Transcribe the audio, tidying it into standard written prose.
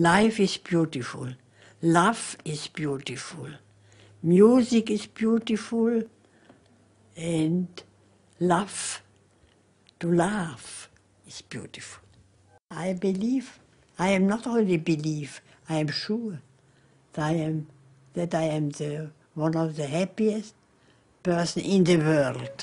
Life is beautiful. Love is beautiful. Music is beautiful. And love, to laugh, is beautiful. I believe, I am not only believe, I am sure that I am one of the happiest person in the world.